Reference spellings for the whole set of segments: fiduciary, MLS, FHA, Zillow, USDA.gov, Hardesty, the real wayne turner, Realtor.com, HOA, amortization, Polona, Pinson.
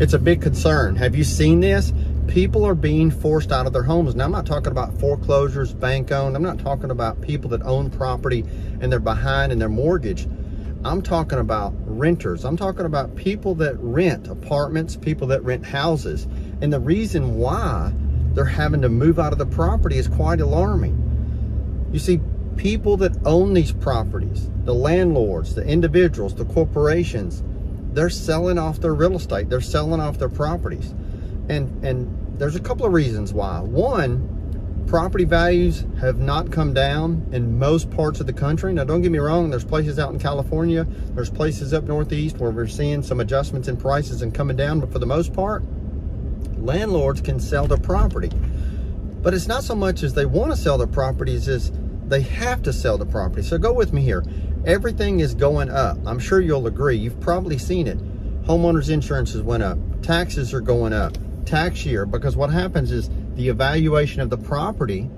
It's a big concern. Have you seen this? People are being forced out of their homes. Now, I'm not talking about foreclosures, bank owned. I'm not talking about people that own property and they're behind in their mortgage. I'm talking about renters. I'm talking about people that rent apartments, people that rent houses. And the reason why they're having to move out of the property is quite alarming. You see, people that own these properties, the landlords, the individuals, the corporations, they're selling off their real estate. They're selling off their properties. And there's a couple of reasons why. One, property values have not come down in most parts of the country. Now, don't get me wrong, there's places out in California, there's places up northeast where we're seeing some adjustments in prices and coming down, but for the most part, landlords can sell their property. But it's not so much as they want to sell their properties as they have to sell the property. So go with me here. Everything is going up. I'm sure you'll agree. You've probably seen it. Homeowners insurances went up. Taxes are going up. Tax year, because what happens is the evaluation of the property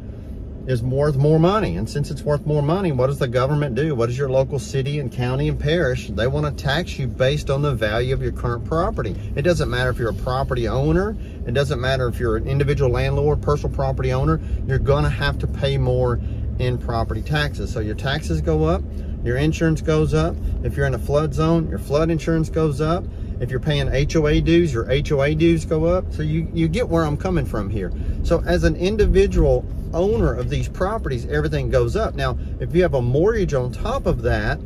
is worth more money. And since it's worth more money, what does the government do? What does your local city and county and parish? They want to tax you based on the value of your current property. It doesn't matter if you're a property owner. It doesn't matter if you're an individual landlord, personal property owner. You're going to have to pay more in property taxes. So your taxes go up, your insurance goes up. If you're in a flood zone, your flood insurance goes up. If you're paying HOA dues, your HOA dues go up. So you get where I'm coming from here. So as an individual owner of these properties, everything goes up. Now, if you have a mortgage on top of that,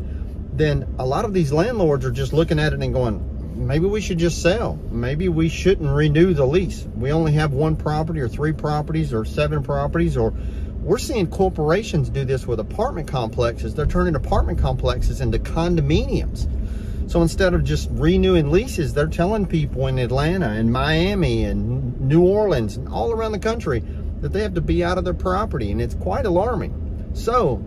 then a lot of these landlords are just looking at it and going, maybe we should just sell. Maybe we shouldn't renew the lease. We only have one property or three properties or seven properties. Or we're seeing corporations do this with apartment complexes. They're turning apartment complexes into condominiums. So instead of just renewing leases, they're telling people in Atlanta and Miami and New Orleans and all around the country that they have to be out of their property, and it's quite alarming. So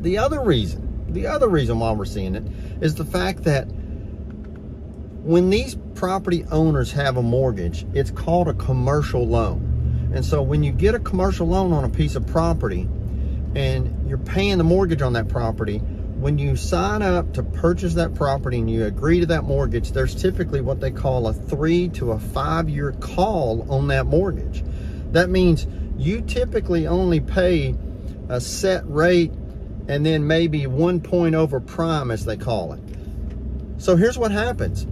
the other reason why we're seeing it is the fact that when these property owners have a mortgage, it's called a commercial loan. And so when you get a commercial loan on a piece of property and you're paying the mortgage on that property, when you sign up to purchase that property and you agree to that mortgage, there's typically what they call a 3 to a 5 year call on that mortgage. That means you typically only pay a set rate and then maybe 1 point over prime, as they call it. So here's what happens.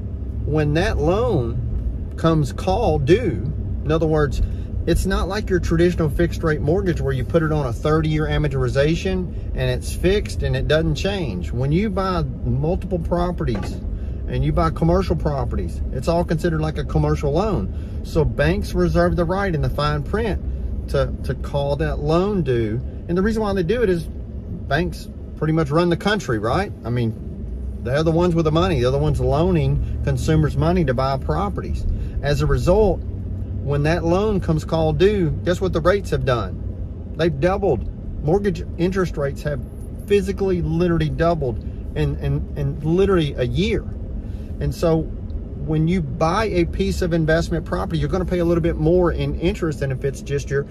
When that loan comes call due, in other words, it's not like your traditional fixed rate mortgage where you put it on a 30-year amortization and it's fixed and it doesn't change. When you buy multiple properties and you buy commercial properties, it's all considered like a commercial loan. So banks reserve the right in the fine print to call that loan due. And the reason why they do it is banks pretty much run the country, right? I mean, they're the ones with the money. They're the ones loaning consumers money to buy properties. As a result, when that loan comes call due, guess what the rates have done? They've doubled. Mortgage interest rates have physically literally doubled in literally a year. And so when you buy a piece of investment property, you're going to pay a little bit more in interest than if it's just your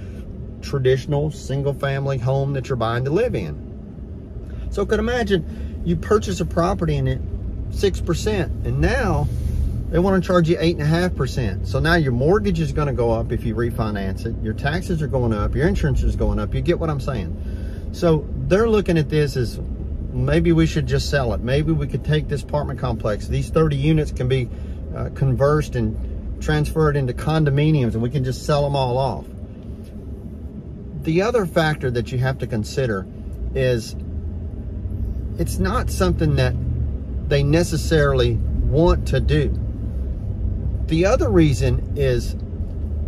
traditional single family home that you're buying to live in. So I could imagine you purchase a property and it 6%, and now they want to charge you 8.5%. So now your mortgage is going to go up if you refinance it. Your taxes are going up. Your insurance is going up. You get what I'm saying? So they're looking at this as maybe we should just sell it. Maybe we could take this apartment complex. These 30 units can be conversed and transferred into condominiums, and we can just sell them all off. The other factor that you have to consider is it's not something that they necessarily want to do. The other reason is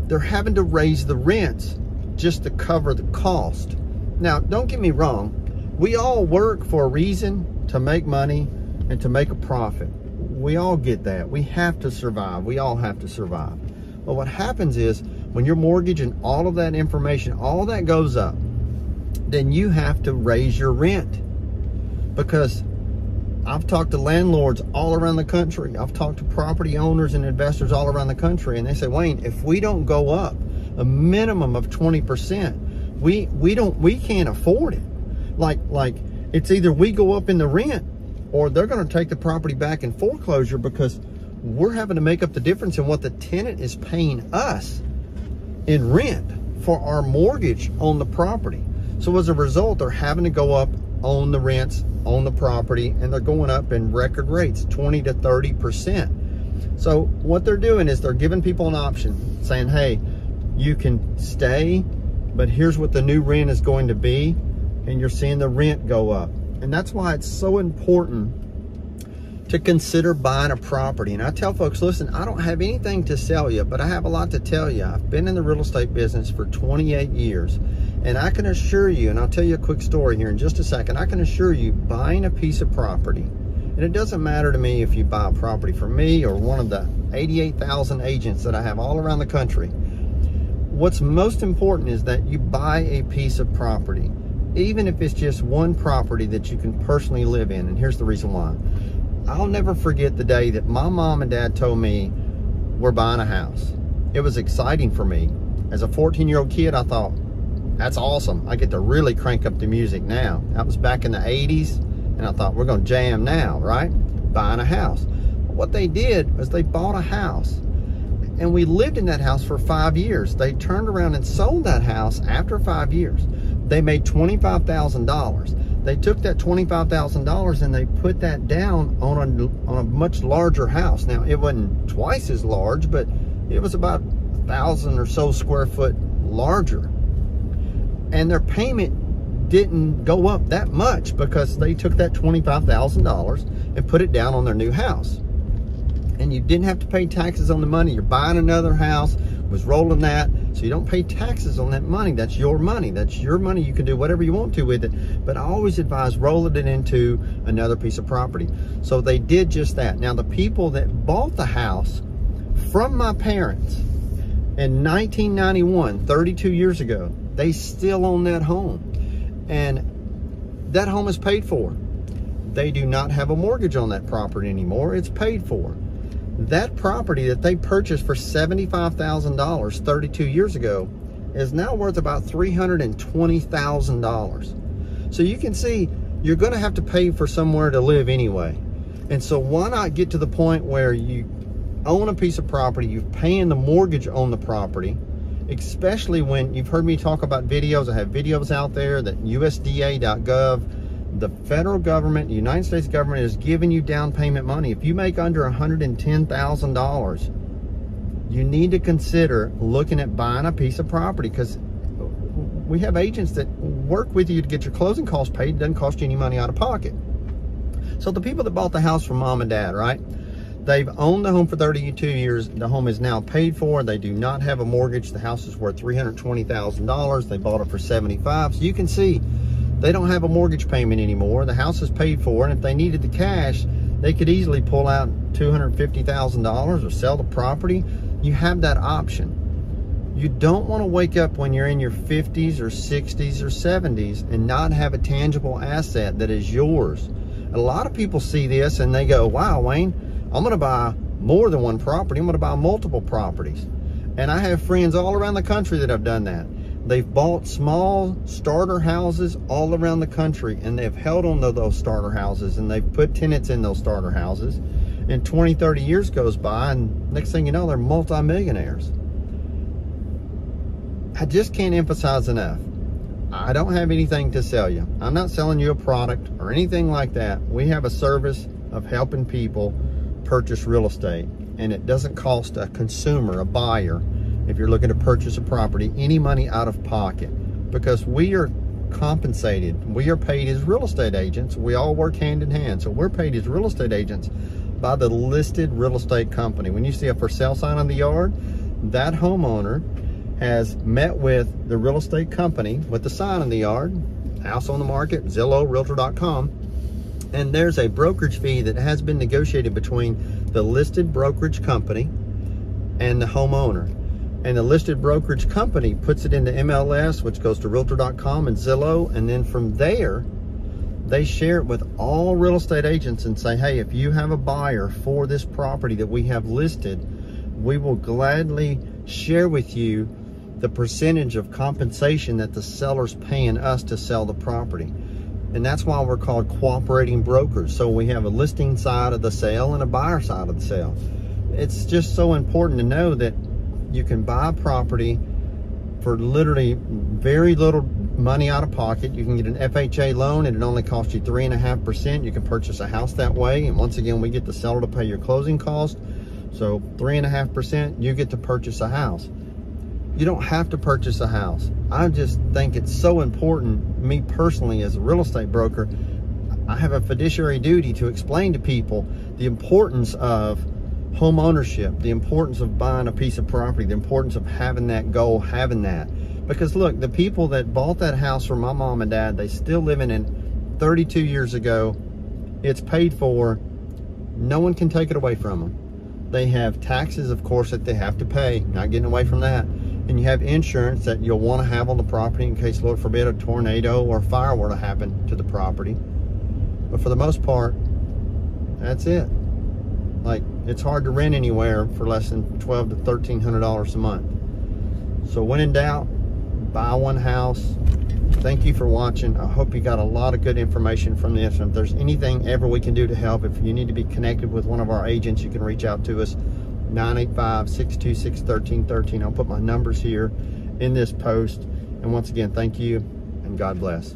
they're having to raise the rents just to cover the cost. Now, don't get me wrong. We all work for a reason, to make money and to make a profit. We all get that. We have to survive. We all have to survive. But what happens is when your mortgage and all of that information, all that goes up, then you have to raise your rent. Because I've talked to landlords all around the country. I've talked to property owners and investors all around the country. And they say, Wayne, if we don't go up a minimum of 20%, we can't afford it. Like it's either we go up in the rent or they're going to take the property back in foreclosure because we're having to make up the difference in what the tenant is paying us in rent for our mortgage on the property. So as a result, they're having to go up on the rents on the property, and they're going up in record rates, 20 to 30%. So what they're doing is they're giving people an option, saying, hey, you can stay, but here's what the new rent is going to be, and you're seeing the rent go up. And that's why it's so important to consider buying a property. And I tell folks, listen, I don't have anything to sell you, but I have a lot to tell you. I've been in the real estate business for 28 years. And I can assure you, and I'll tell you a quick story here in just a second, I can assure you buying a piece of property, and it doesn't matter to me if you buy a property from me or one of the 88,000 agents that I have all around the country. What's most important is that you buy a piece of property, even if it's just one property that you can personally live in. And here's the reason why. I'll never forget the day that my mom and dad told me we're buying a house. It was exciting for me. As a 14-year-old kid, I thought, that's awesome. I get to really crank up the music now. That was back in the 80s, and I thought, we're gonna jam now, right? Buying a house. But what they did was they bought a house, and we lived in that house for 5 years. They turned around and sold that house after 5 years. They made $25,000. They took that $25,000 and they put that down on a much larger house. Now, it wasn't twice as large, but it was about 1,000 or so square foot larger. And their payment didn't go up that much because they took that $25,000 and put it down on their new house. And you didn't have to pay taxes on the money. You're buying another house, was rolling that, so you don't pay taxes on that money. That's your money. That's your money. You can do whatever you want to with it. But I always advise rolling it into another piece of property. So they did just that. Now, the people that bought the house from my parents in 1991, 32 years ago, they still own that home, and that home is paid for. They do not have a mortgage on that property anymore. It's paid for. That property that they purchased for $75,000 32 years ago is now worth about $320,000. So you can see you're going to have to pay for somewhere to live anyway. And so why not get to the point where you own a piece of property, you're paying the mortgage on the property, especially when you've heard me talk about videos. I have videos out there that USDA.gov, the federal government, the United States government is giving you down payment money. If you make under $110,000, you need to consider looking at buying a piece of property, because we have agents that work with you to get your closing costs paid. It doesn't cost you any money out of pocket. So the people that bought the house from mom and dad, right? They've owned the home for 32 years. The home is now paid for. They do not have a mortgage. The house is worth $320,000. They bought it for $75,000. So you can see they don't have a mortgage payment anymore. The house is paid for. And if they needed the cash, they could easily pull out $250,000 or sell the property. You have that option. You don't want to wake up when you're in your 50s or 60s or 70s and not have a tangible asset that is yours. A lot of people see this and they go, wow, Wayne, I'm going to buy more than one property. I'm going to buy multiple properties. And I have friends all around the country that have done that. They've bought small starter houses all around the country, and they've held on to those starter houses, and they've put tenants in those starter houses. And 20, 30 years goes by, and next thing you know, they're multimillionaires. I just can't emphasize enough. I don't have anything to sell you. I'm not selling you a product or anything like that. We have a service of helping people purchase real estate, and it doesn't cost a consumer, a buyer, if you're looking to purchase a property, any money out of pocket, because we are compensated. We are paid as real estate agents. We all work hand in hand, so we're paid as real estate agents by the listed real estate company. When you see a for sale sign on the yard, that homeowner has met with the real estate company with the sign on the yard, house on the market, Zillow, Realtor.com, and there's a brokerage fee that has been negotiated between the listed brokerage company and the homeowner. And the listed brokerage company puts it into MLS, which goes to Realtor.com and Zillow. And then from there, they share it with all real estate agents and say, hey, if you have a buyer for this property that we have listed, we will gladly share with you the percentage of compensation that the seller's paying us to sell the property. And that's why we're called cooperating brokers. So we have a listing side of the sale and a buyer side of the sale. it's just so important to know that you can buy property for literally very little money out of pocket. You can get an FHA loan and it only costs you 3.5%. You can purchase a house that way. And once again, we get the seller to pay your closing cost. So 3.5%, you get to purchase a house. You don't have to purchase a house. I just think it's so important. Me personally, as a real estate broker, I have a fiduciary duty to explain to people the importance of home ownership, the importance of buying a piece of property, the importance of having that goal, having that. Because look, the people that bought that house from my mom and dad, they still live in it 32 years ago. It's paid for. No one can take it away from them. They have taxes, of course, that they have to pay. Not getting away from that. And you have insurance that you'll want to have on the property in case, Lord forbid, a tornado or fire were to happen to the property. But for the most part, that's it. Like, it's hard to rent anywhere for less than $1,200 to $1,300 a month. So when in doubt, buy one house. Thank you for watching. I hope you got a lot of good information from this. And if there's anything ever we can do to help, if you need to be connected with one of our agents, you can reach out to us, 985-626-1313. I'll put my numbers here in this post. And once again, thank you and God bless.